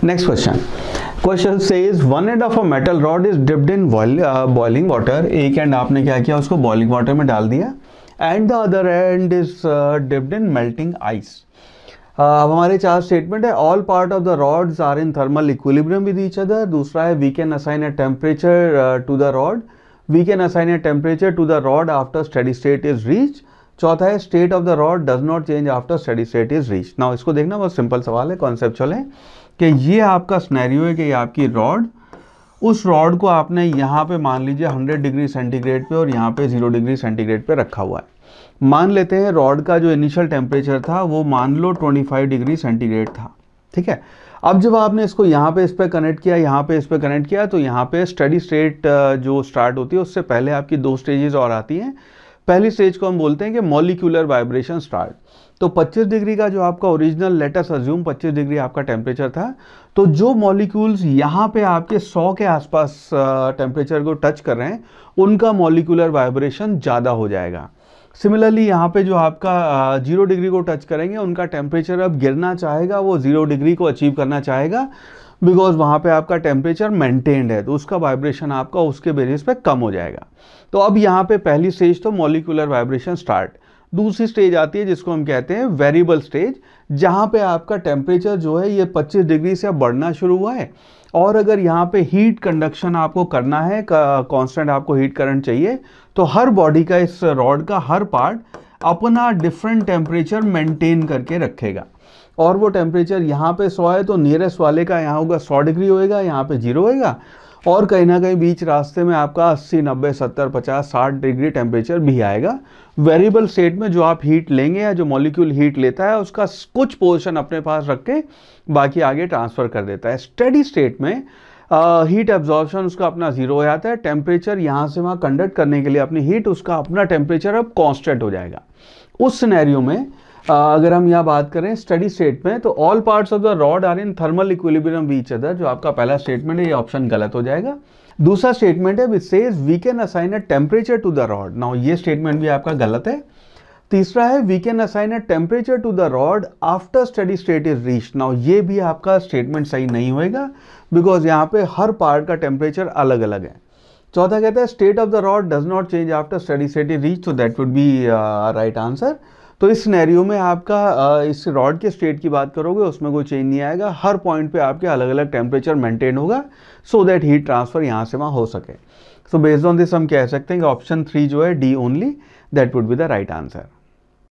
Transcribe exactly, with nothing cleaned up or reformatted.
Next question. Question says one end of a metal rod is dipped in boil, uh, boiling water. एक and आपने क्या किया, उसको boiling water में डाल दिया. And the other end is uh, dipped in melting ice. अब हमारे चार स्टेटमेंट है. All part of the rods are in thermal equilibrium with each other. दूसरा है we can assign a temperature to the rod. We can assign a temperature to the rod after steady state is reach. चौथा है state of the rod does not change after steady state is reach. Now इसको देखना बहुत simple सवाल है, conceptual है कि ये आपका स्नैरियो है कि ये आपकी रॉड, उस रॉड को आपने यहाँ पे मान लीजिए हंड्रेड डिग्री सेंटीग्रेड पे और यहाँ पे जीरो डिग्री सेंटीग्रेड पे रखा हुआ है. मान लेते हैं रॉड का जो इनिशियल टेम्परेचर था वो मान लो पच्चीस डिग्री सेंटीग्रेड था. ठीक है, अब जब आपने इसको यहाँ पे इस पर कनेक्ट किया, यहाँ पे इस पर कनेक्ट किया, तो यहाँ पे स्टडी स्टेट जो स्टार्ट होती है उससे पहले आपकी दो स्टेजेस और आती हैं. पहली स्टेज को हम बोलते हैं कि मॉलिक्यूलर वाइब्रेशन स्टार्ट. तो पच्चीस डिग्री का जो आपका ओरिजिनल, लेट अस अज्यूम पच्चीस डिग्री आपका टेम्परेचर था, तो जो मॉलिक्यूल्स यहाँ पे आपके सौ के आसपास टेम्परेचर को टच कर रहे हैं उनका मॉलिक्यूलर वाइब्रेशन ज़्यादा हो जाएगा. सिमिलरली यहाँ पे जो आपका जीरो डिग्री को टच करेंगे उनका टेम्परेचर अब गिरना चाहेगा, वो ज़ीरो डिग्री को अचीव करना चाहेगा बिकॉज वहाँ पे आपका टेम्परेचर मेंटेन्ड है, तो उसका वाइब्रेशन आपका उसके बेसिस पे कम हो जाएगा. तो अब यहाँ पे पहली स्टेज तो मॉलिक्यूलर वाइब्रेशन स्टार्ट. दूसरी स्टेज आती है जिसको हम कहते हैं वेरिएबल स्टेज, जहाँ पे आपका टेम्परेचर जो है ये पच्चीस डिग्री से अब बढ़ना शुरू हुआ है और अगर यहाँ पे हीट कंडक्शन आपको करना है, कांस्टेंट आपको हीट करंट चाहिए, तो हर बॉडी का, इस रॉड का हर पार्ट अपना डिफरेंट टेम्परेचर मेंटेन करके रखेगा और वो टेम्परेचर यहाँ पे सौ है तो नियरेस्ट वाले का यहाँ होगा सौ डिग्री होएगा, यहाँ पे जीरो होएगा और कहीं ना कहीं बीच रास्ते में आपका अस्सी, नब्बे, सत्तर, पचास, साठ डिग्री टेम्परेचर भी आएगा. वेरिएबल स्टेट में जो आप हीट लेंगे या जो मॉलिक्यूल हीट लेता है उसका कुछ पोर्शन अपने पास रख के बाकी आगे ट्रांसफ़र कर देता है. स्टेडी स्टेट में हीट एब्जॉर्प्शन उसका अपना जीरो हो जाता है. टेम्परेचर यहाँ से वहाँ कंडक्ट करने के लिए अपनी हीट, उसका अपना टेम्परेचर अब कॉन्स्टेंट हो जाएगा. उस सिनेरियो में अगर हम यहाँ बात करें स्टडी स्टेट में, तो all parts of the rod are in thermal equilibrium with each other, जो आपका पहला स्टेटमेंट है ये ऑप्शन गलत हो जाएगा. दूसरा स्टेटमेंट है which says we can assign a temperature to the rod. Now ये स्टेटमेंट भी आपका गलत है. तीसरा है we can assign a temperature to the rod after study state is reach. Now ये भी आपका स्टेटमेंट सही नहीं होएगा बिकॉज यहाँ पे हर पार्ट का टेम्परेचर अलग अलग है. चौथा कहता है state of the rod does not change after study state is reach, so that would be right answer. तो इस सिनेरियो में आपका इस रॉड के स्टेट की बात करोगे उसमें कोई चेंज नहीं आएगा, हर पॉइंट पे आपके अलग अलग टेम्परेचर मेंटेन होगा सो दैट हीट ट्रांसफ़र यहाँ से वहाँ हो सके. सो बेस्ड ऑन दिस हम कह सकते हैं कि ऑप्शन थ्री जो है D only, that would be the right answer.